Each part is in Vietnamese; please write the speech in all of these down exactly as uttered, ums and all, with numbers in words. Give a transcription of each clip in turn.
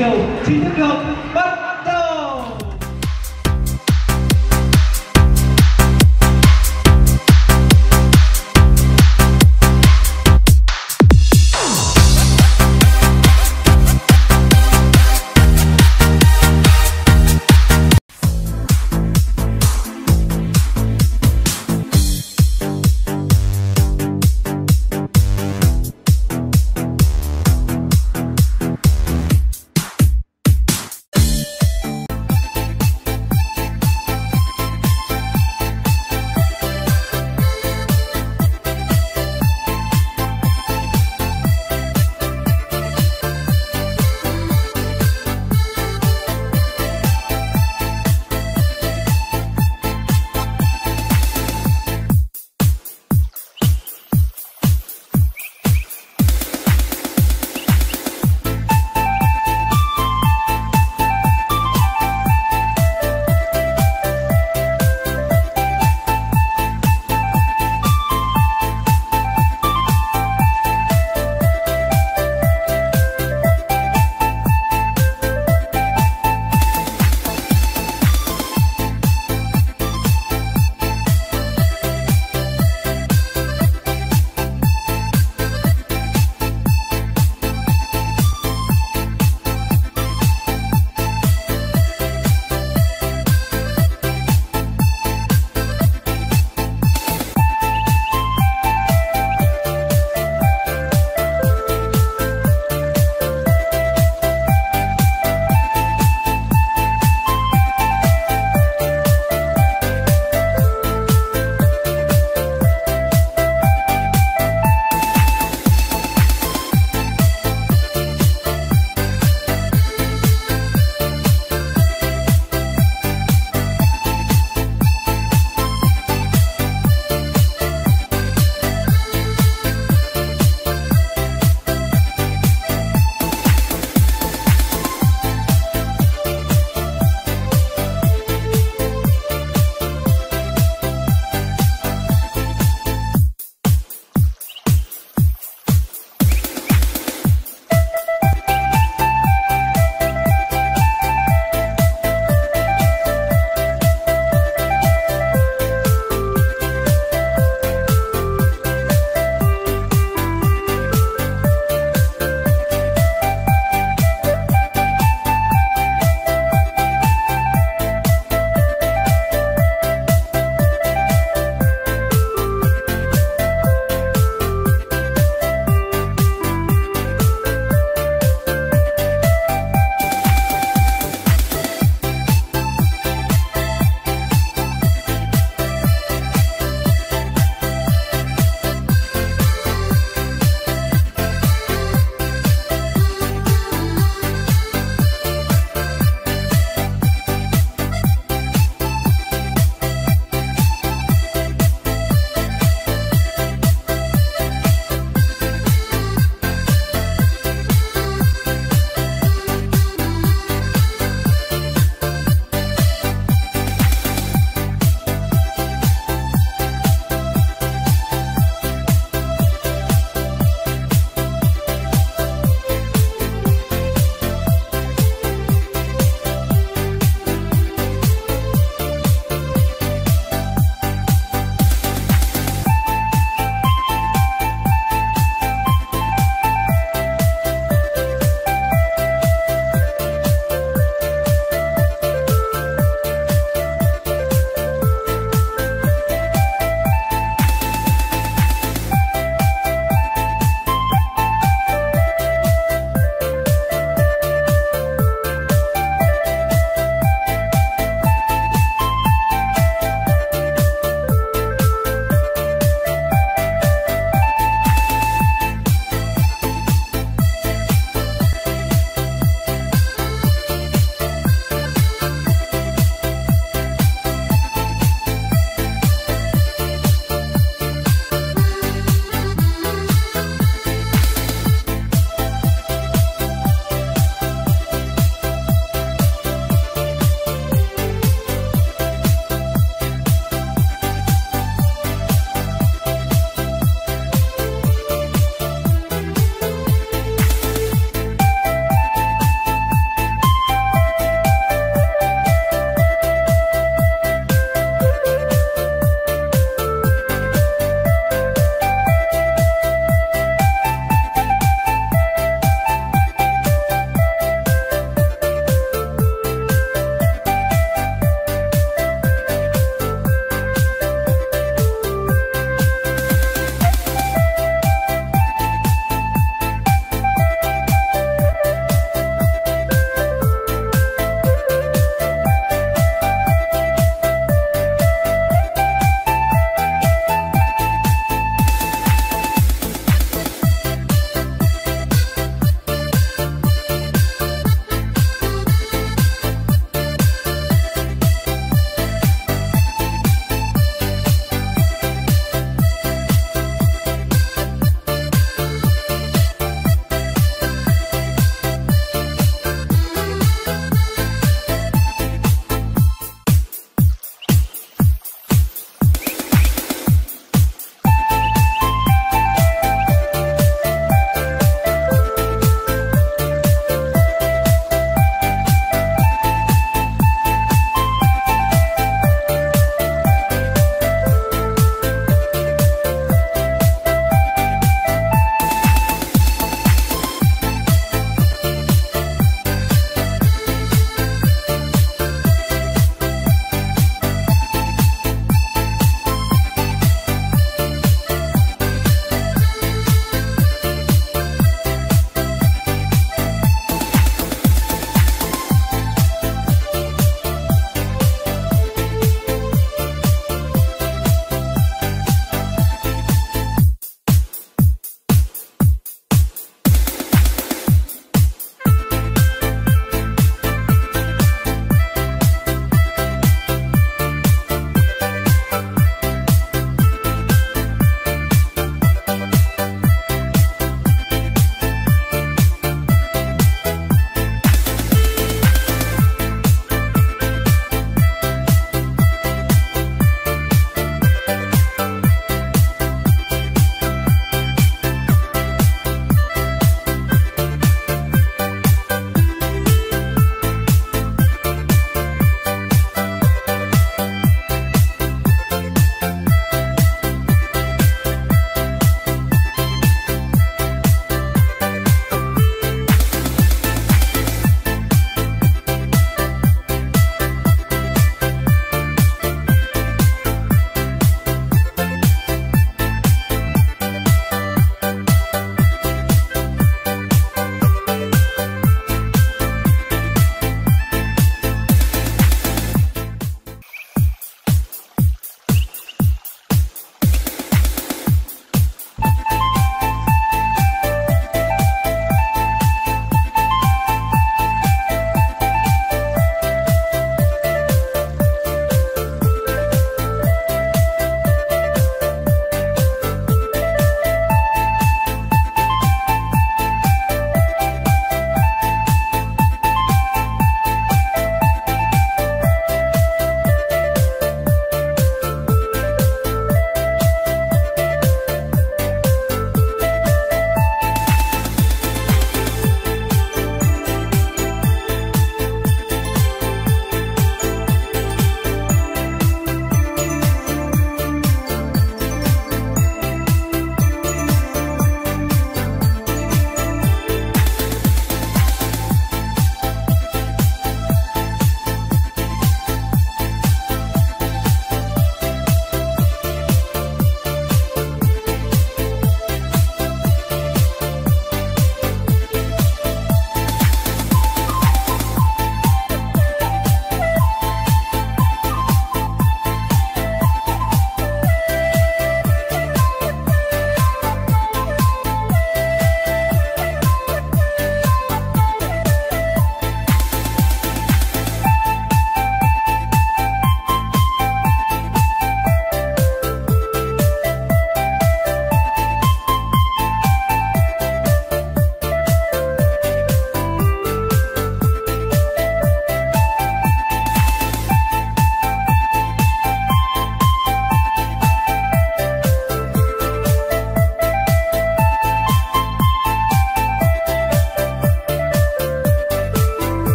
Chiều chính thức được bắt đầu.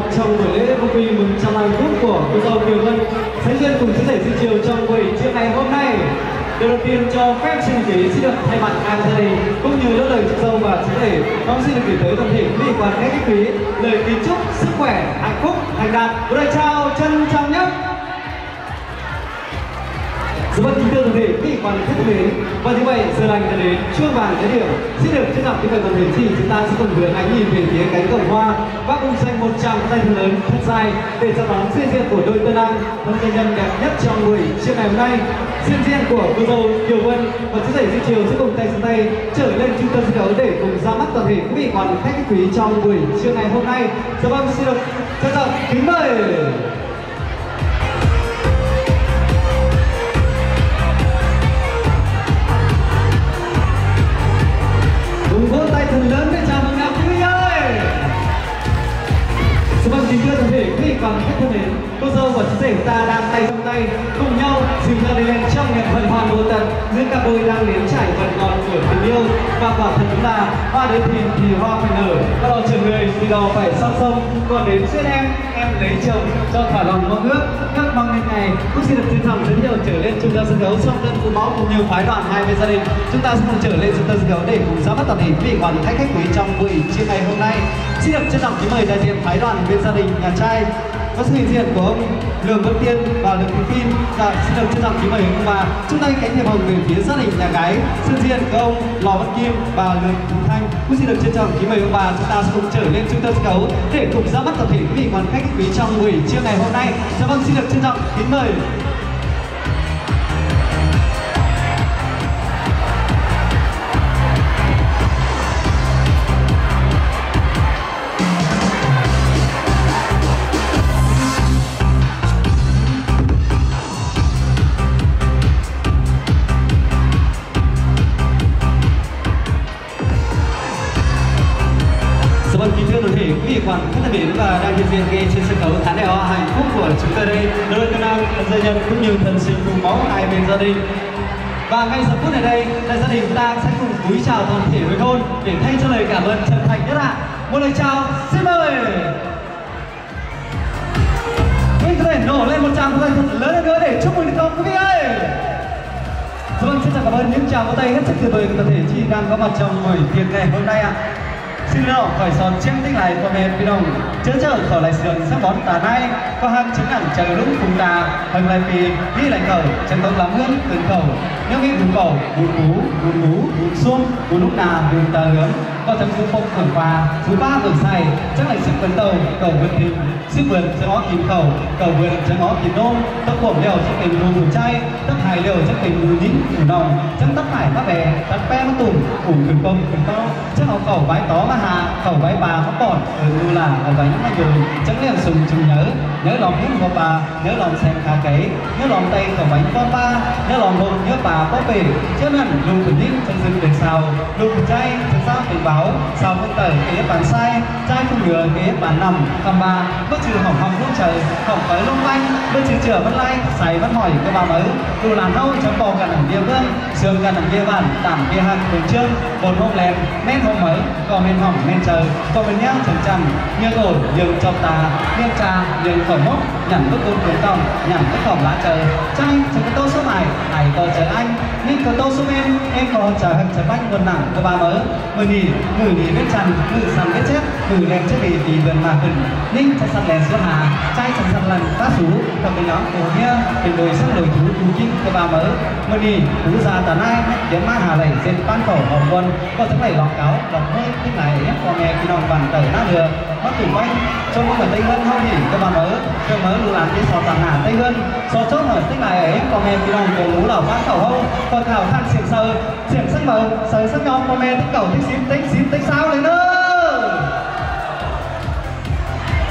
mặt trong buổi lễ công ty mừng trăm hạnh phúc của cô dâu Kiều Vân sẽ duyên cùng chia sẻ Duy Chiều trong buổi trưa ngày hôm nay. Điều đầu tiên cho phép xin ký xin được thay mặt an gia đình cũng như những lời chúc dâu và chú rể, con xin được gửi tới toàn thể quý vị quan khách quý lời kính chúc sức khỏe, hạnh phúc, thành đạt, lời chào trân trọng nhất. Sự bất kính thưa toàn thể quý vị quan khách quý, và như vậy giờ lành đã đến, chuông vàng đã điểm, xin được trân trọng kính mời toàn thể chị, chúng ta sẽ cùng với ánh nhìn về phía cánh cổng hoa và cùng dành một tràng tay thật lớn, thật dài để chào đón diễn diện của đôi tân lang, một tình nhân đẹp nhất trong buổi trưa ngày hôm nay. Diễn viên của cô dâu Kiều Vân và chú rể Duy Chiều sẽ cùng tay trên tay trở lên trung tâm sân khấu để cùng ra mắt toàn thể quý vị quan khách quý trong buổi trưa ngày hôm nay. Dạ vâng, xin được trân trọng kính mời. Cùng vỗ tay thật lớn để chào mừng các quý vị ơi. Dạ vâng, kính thưa toàn thể quý vị quan khách thân mến, cô dâu và chú rể chúng ta đang tay trong tay cùng nhau dừng ra đây lên trong ngày phần hoa vô tận giữa cặp đôi đang nếm trải phần ngọt của tình yêu. Và quả thật là hoa đến thì thì hoa phải nở, các đò trường người thì đò phải song song, còn đến duyên em em lấy chồng cho thỏa lòng mong ước. Các bằng ngày này cũng xin được trân trọng giới thiệu trở lên chúng ta sân khấu trong tân phụ mẫu cùng nhiều phái đoàn hai bên gia đình. Chúng ta sẽ cùng trở lên chúng ta sân khấu để cùng ra mắt toàn thể quý vị quan khách khách quý trong buổi trưa ngày hôm nay. Xin được trân trọng kính mời đại diện phái đoàn bên gia đình nhà trai có sự hiện diện của ông Lương Văn Tiên và Lương Vương Kinh. Dạ, xin được trân trọng kính mời ông bà chúng ta cánh thiệp hồng về phía gia đình nhà gái, sự diện của ông Lò Văn Kim và Lương Thanh. Cũng xin được trân trọng kính mời ông bà chúng ta sẽ cùng trở lên trung tâm sân khấu để cùng ra mắt toàn thể quý vị quan khách quý trong buổi trưa ngày hôm nay. Dạ vâng, xin được trân trọng kính mời. Và đang hiện diện ngay trên sân khấu khán đài hoa hạnh phúc của chúng ta đây, đôi tân lang gia nhân cũng như thần sinh cùng máu hai bên gia đình. Và ngay giờ phút này đây là gia đình ta sẽ cùng cúi chào toàn thể với hôn để thay cho lời cảm ơn chân thành nhất ạ. Một lời chào xin mời. Mình có thể nổ lên một tràng tay thật lớn hơn nữa để chúc mừng được không quý vị ơi. Vâng, xin cảm ơn những tràng vỗ tay hết sức tuyệt vời của toàn thể chị đang có mặt trong buổi tiệc ngày hôm nay ạ. Xin lỗi khỏi son chiếc tích này của em Phi Đồng chớ chở khỏi lại sườn sắp bón tà nay có hàng chứng ảnh chờ lúc cùng ta hằng lại vì đi lại cầu chân tông lắm hương từng cầu nếu nghĩ vùng cầu bùn bú bùn bú bùn xuông bùn lúc nào bùn tà lớn có thấm xuống phong khẩn hòa thứ ba vườn say chắc lại sức vấn tàu cầu vườn thịt sức vườn sẽ ngó kìm cầu cầu vườn sẽ ngó kìm nôn tóc bổng đều chắc tình bùn bùn chay tóc hài đều chắc tình bùn nhín bùn nòng chân tóc hải má bè tắt pe má tùng bùn cần công cần to chắc áo cầu bái tó má hà cầu bái bà má còn ở nu là ở bánh má đường chắc liền sùng chừng nhớ nhớ lòng những của bà nhớ lòng xem khá cấy nhớ lòng tay cầu bánh con ba nhớ lòng bông nhớ bà có bể chắc hẳn luôn cần nhín chân dưng để xào luôn chay chân sao tình bà sao không tẩy kế bàn sai trai không ngừa kế bàn nằm cầm bà bất trừ hỏng hỏng lúc trời hỏng tới lúc anh bất trừ chửa bất lai sài bất hỏi cơ bà mới dù là nâu chấm bò gần đằng kia vươn sườn gần đằng kia bản tảm kia hạt đường trơn bồn hôm lèn men hôm mới còn men hỏng men trời còn men nhang trần trần như ổi nhường chọc tà nghiêng trà nhường khẩu mốc nhằn bước côn cuốn tòng nhằn bước còng lá trời trai chẳng có tô số mày hải có chờ anh nhưng có tô số em em có chờ hận chờ bách quần nặng cơ bà mới mười nhì người đi biết chăn, người săn biết chết, người lên chết vì vì vườn mà cần. Ninh chăn săn lèn xuống hà, trai chăn săn lần ta sú. Còn cái nhóm của kia, tình đôi sắc lời thú thú kinh của bà mới. Mời đi, thú già tà nai, đến mai hà lẩy trên ban cổ hồng quân. Còn tháng này lọc cáo, lọc hơi, cái này ép con nghe cái đồng vằn tẩy nát được. Mắt tủ quanh, cho những người Tây Vân không nhỉ, các bà mới. Các mới lưu làm cái sò tàn hả Tây Vân. Sò chốt ở tích này ấy, con nghe cái đồng cổ ngũ lẩu phát khẩu hâu. Còn thảo thang xiềng sờ, xiềng sắc màu, sờ sắc nhóm con nghe tích cầu tích xím tích xím tích sao lên nữa.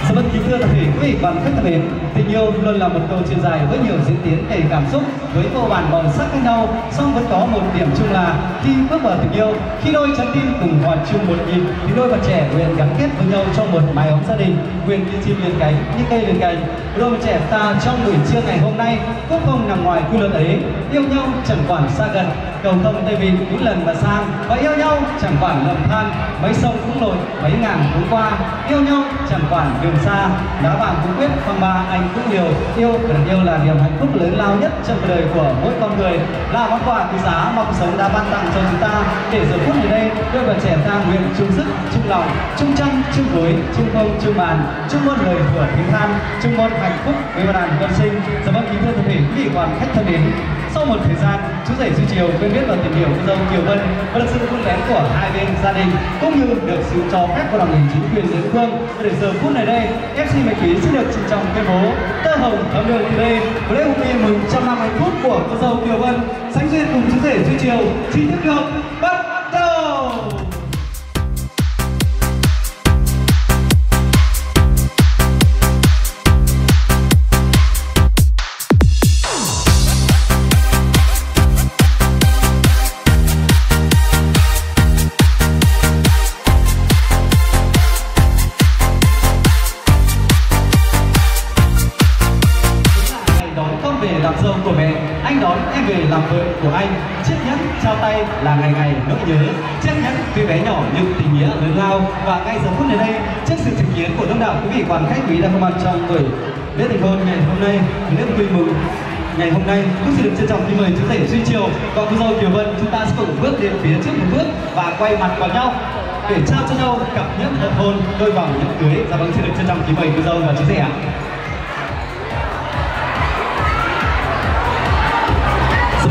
Sự bất kính thưa quý vị và các bạn thân tình yêu luôn là một câu chuyện dài với nhiều diễn tiến đầy cảm xúc với vô bản màu sắc khác nhau, song vẫn có một điểm chung là khi bước vào tình yêu, khi đôi trái tim cùng hòa chung một nhịp thì đôi bạn trẻ nguyện gắn kết với nhau trong một mái ấm gia đình, nguyện như chim liền cánh như cây liền cành. Đôi bạn trẻ ta trong buổi trưa ngày hôm nay cũng không nằm ngoài quy luật ấy, yêu nhau chẳng quản xa gần, cầu thông tây vịn những lần mà sang, và yêu nhau chẳng quản lầm than, mấy sông cũng lội mấy ngàn cũng qua, yêu nhau chẳng quản đường xa. Đá bảng cũng quyết phong ba anh cũng nhiều. Yêu tình yêu là niềm hạnh phúc lớn lao nhất trong cuộc đời của mỗi con người, là món quà quý giá mà cuộc sống đã ban tặng cho chúng ta. Để giờ phút này đây, đôi bạn trẻ ta nguyện chung sức, chung lòng, chung chăn, chung gối, chung công, chung bàn, chung muôn lời của tiếng than, chung muôn hạnh phúc với một đàn con sinh. Cảm ơn kính thưa thân thể quý vị quan khách thân đến. Sau một thời gian, chú rể Duy Chiều quen biết và tìm hiểu cô dâu Kiều Vân và được sự vun vén của hai bên gia đình cũng như được sự cho phép của đảng ủy chính quyền địa phương. Và để giờ phút này đây, ép xê Mạnh Quý xin được trịnh trọng tuyên bố tơ hồng thắm đường từ đây với lễ hội kỷ niệm một trăm năm hạnh phúc của cô dâu Kiều Vân sánh duyên cùng chú rể Duy Chiều chính thức được bắt đầu. Của anh, chiếc nhẫn trao tay là ngày ngày nỗi nhớ. Chiếc nhẫn tuy bé nhỏ nhưng tình nghĩa lớn lao. Và ngay giờ phút này đây, trước sự chứng kiến của đông đảo quý vị quan khách quý đang có mặt trong buổi lễ thành hôn ngày hôm nay, lễ vui mừng ngày hôm nay, cũng xin được trân trọng kính mời chú rể Duy Chiều và cô dâu Kiều Vân. Chúng ta sẽ cùng bước đến phía trước một bước và quay mặt vào nhau để trao cho nhau cặp nhẫn tân hôn, đôi vòng nhẫn cưới. Dạ vâng, xin được trân trọng kính mời cô dâu và chú rể ạ.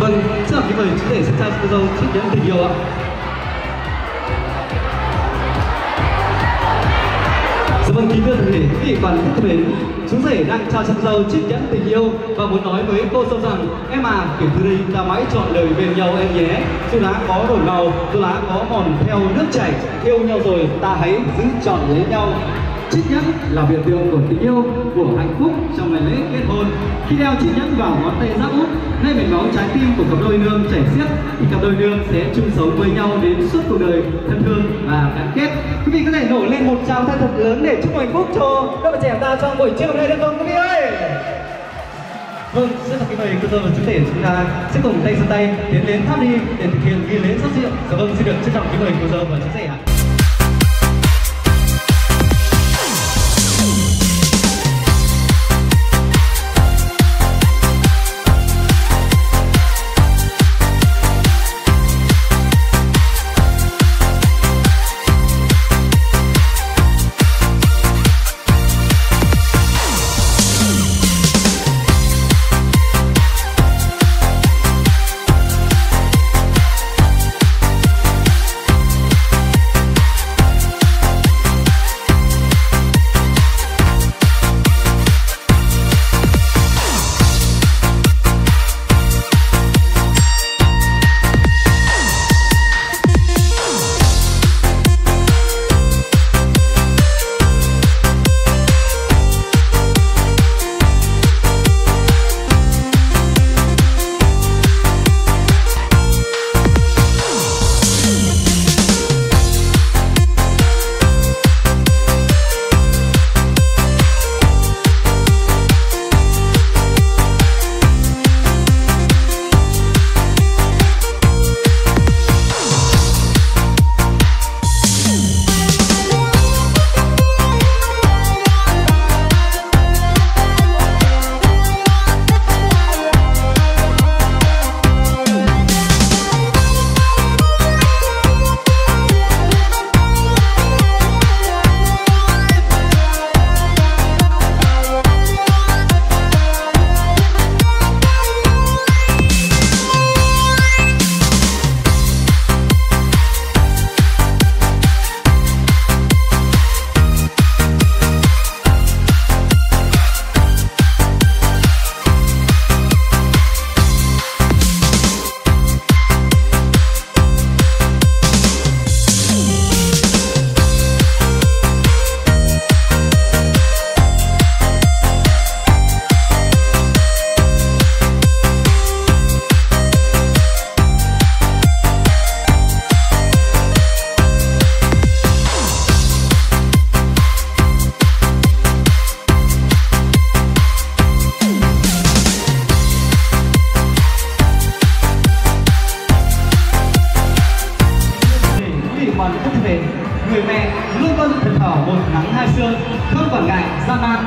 Vâng, xin kính mời chú rể xin trao cô dâu chiếc nhẫn tình yêu ạ. Vâng, kính thưa thân thể quý vị quan khách mến, chú rể đang trao cho cô dâu chiếc nhẫn tình yêu và muốn nói với cô dâu rằng: em à, kể từ đây ta mãi trọn đời bên nhau em nhé. Dù lá có đổi màu, dù lá có mòn theo nước chảy, yêu nhau rồi ta hãy giữ trọn lấy nhau. Chiếc nhẫn là biểu tượng của tình yêu, của hạnh phúc trong ngày lễ kết hôn. Khi đeo chiếc nhẫn vào ngón tay giáp út, nơi mạch máu trái tim của cặp đôi nương chảy xiết, thì cặp đôi nương sẽ chung sống với nhau đến suốt cuộc đời thân thương và gắn kết. Quý vị có thể nổi lên một tràng thật lớn để chúc hạnh phúc cho các bạn trẻ ta trong buổi chiều hôm nay được không quý vị ơi? Vâng, rất là kính mời cô dâu và chú rể chúng ta sẽ cùng tay giơ tay tiến lên tháp đi để thực hiện nghi lễ rót rượu. Dạ vâng, xin được trân trọng kính mời cô dâu và chú rể ạ.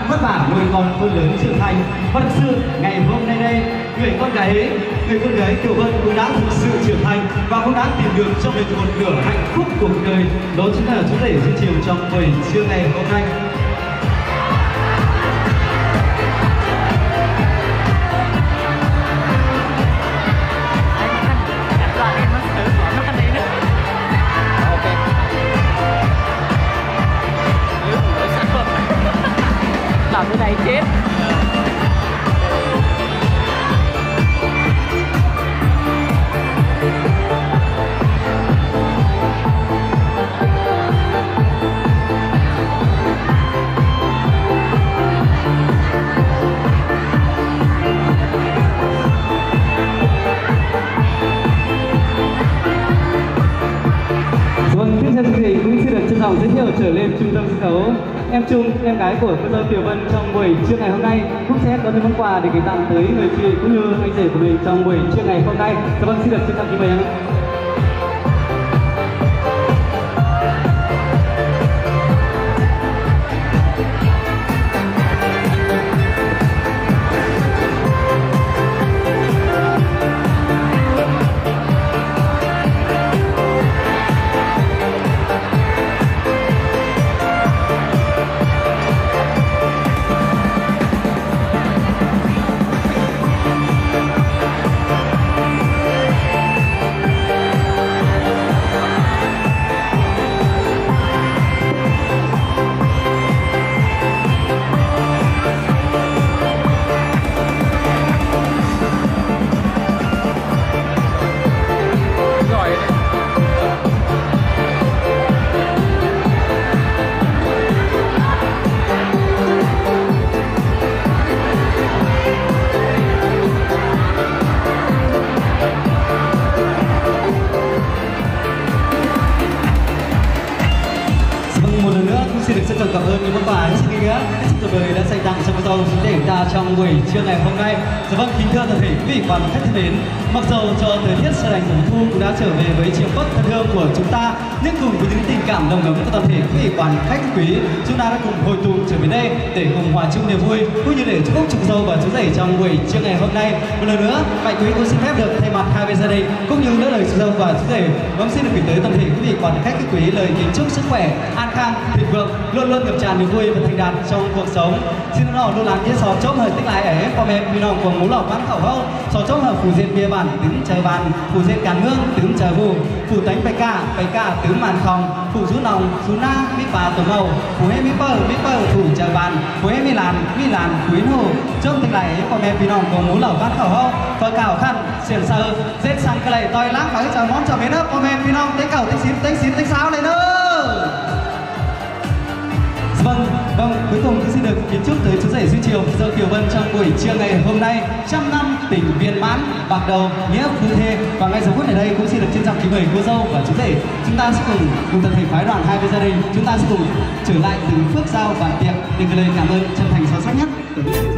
vất vả nuôi con khôn lớn trưởng thành. Thật sự ngày hôm nay đây, người con gái ấy, người con gái Kiều Vân cũng đã thực sự trưởng thành và cũng đã tìm được cho mình một nửa hạnh phúc cuộc đời. Đó chính là chú rể Duy Chiều trong buổi trưa ngày hôm nay. Cái này chết. Vâng, tiếp theo chương trình cũng xin được trân trọng giới thiệu trở lên trung tâm sân khấu. Em Trung, em gái của cô dâu Kiều Vân trong buổi trưa ngày hôm nay cũng sẽ có những món quà để gửi tặng tới người chị cũng như anh rể của mình trong buổi trưa ngày hôm nay. Cảm ơn, xin được trân trọng kính mời em. Trong buổi trưa ngày hôm nay, dạ vâng, kính thưa toàn thể quý vị và khách thân mến, mặc dù cho thời tiết xe lạnh mùa thu cũng đã trở về với chiều Bắc thân thương của chúng ta, nhưng cùng với những tình cảm đồng ấm của toàn thể quý vị và khách quý, chúng ta đã cùng hồi tụ trở về đây để cùng hòa chung niềm vui cũng như để chúc phúc chồng dâu và chú rể trong buổi trưa ngày hôm nay. Một lần nữa, mạnh quý cũng xin phép được thay mặt hai bên gia đình cũng như đỡ lời chồng dâu và chú rể, vâng, xin được gửi tới toàn thể quý vị và khách quý lời kính chúc sức khỏe, an khang, thịnh vượng, luôn luôn ngập tràn niềm vui và thành đạt trong cuộc sống. Xin nó luôn lắng nghe sò chốc hơi tích lại ấy, còn em vì lòng cuồng mũ lỏng bán khẩu hậu, sò chốc hợp phù diện bia bản tướng trời bàn, phù diện cán hương tướng trời vù, phù tánh bạch cả bạch cả tướng màn phòng, phù rú lòng rú na mít bà tổ màu, phù hết mít bờ mít bờ thủ trời bàn, phù hết mít làn mít làn quý hồ, chốc tích lại ấy, còn em vì lòng cuồng mũ lỏng bán khẩu hậu, phở cào khăn xiềng sờ, dết sang cái này toi láng bánh trời món trời mến ấp, còn em vì lòng tính cầu tính xín tính xín tính sáo này nữa. Vâng, vâng, cuối cùng thì xin được kính chúc tới chú rể Duy Chiều, cô dâu Kiều Vân trong buổi trưa ngày hôm nay trăm năm tình viên mãn, bạc đầu nghĩa phu thê. Và ngay giờ phút này đây cũng xin được trân trọng kính mời cô dâu và chú rể. Chúng ta sẽ cùng cùng tập thể phái đoàn hai bên gia đình, chúng ta sẽ cùng trở lại từng phước giao và tiệc để gửi lời cảm ơn chân thành sâu sắc nhất.